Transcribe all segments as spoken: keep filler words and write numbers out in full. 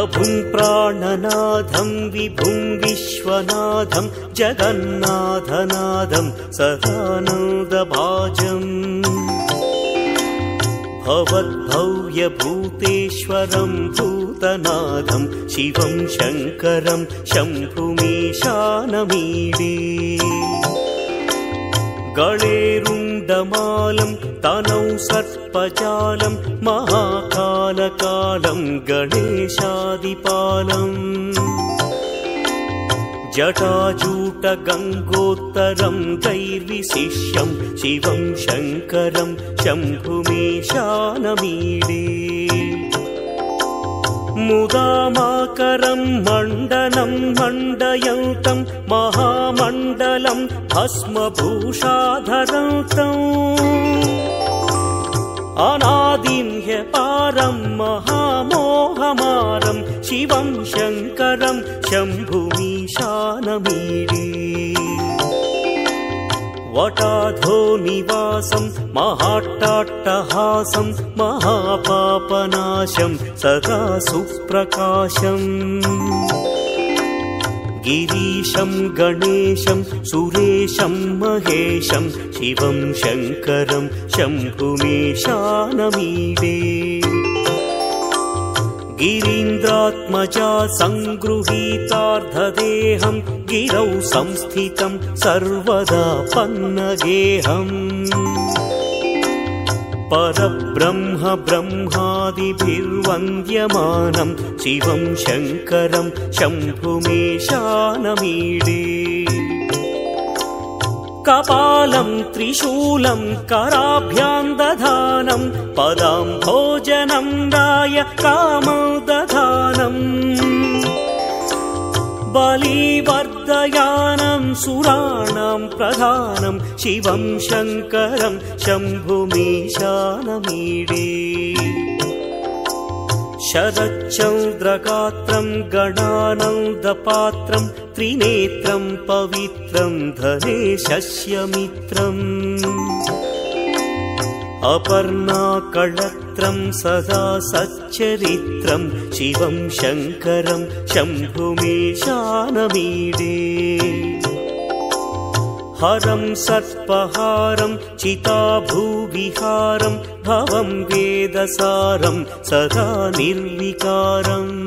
प्रभुं प्राणनाथं विभुं विश्वनाथं जगन्नाथनाथं सदानन्दभाजम् भवद्भव्यभूतेश्वरं भूतनाथं शिवं शङ्करं शम्भुमीशानमीडे गणेरुण्डमालं तनौ सर्पजालं महाकालकालं गणेशादिपालम् जटाजूटगङ्गोत्तरं दैर्विशिष्यं शिवं शङ्करं शम्भुमीशानमीडे मुदामाकरं मण्डनं मण्डयन्तं महामण्डलं भस्मभूषाधरन्तं अनादिं ह्यपारं महामोहमारं शिवं शङ्करं शम्भुमीशानमीडे वटाधोनिवासं महाट्टाट्टहासं महापापनाशं सदा सुप्रकाशं गिरीशं गणेशं सुरेशं महेशं शिवं शङ्करं शम्भुमीशानमीडे गिरीन्द्रात्मजा सङ्गृहीतार्धदेहं गिरौ संस्थितं सर्वदा पन्नगेहम् परब्रह्म ब्रह्मादिभिर्वन्द्यमानं शिवं शङ्करं शम्भुमीशानमीडे कपालं त्रिशूलं कराभ्यां दधानं पदाम्भोजनं राय कामोदधानं बलिवर्धयानं सुराणां प्रधानं शिवं शङ्करं शम्भुमीशानमीडे शरच्चन्द्रगात्रं गणानन्दपात्रं त्रिनेत्रं पवित्रं धनेशस्यमित्रम् अपर्णाकलत्रं सदा सच्चरित्रं शिवं शङ्करं शम्भुमीशानमीडे हरं सर्पहारं चिताभूविहारं भवं वेदसारं सदा निर्विकारम्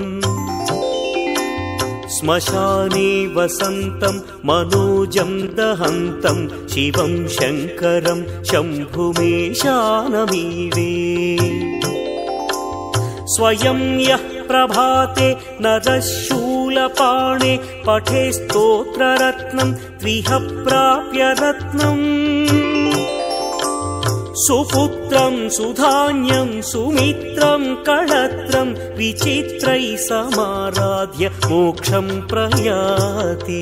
श्मशाने वसन्तं मनोजं दहन्तं शिवं शङ्करं शम्भुमीशानमीडे स्वयं यः प्रभाते नरशूलपाणे पठे स्तोत्ररत्नं त्रिह प्राप्य रत्नं सुपुत्रं सुधान्यं सुमित्रं कलत्रं विचित्रैः समाराध्य मोक्षं प्रयाति।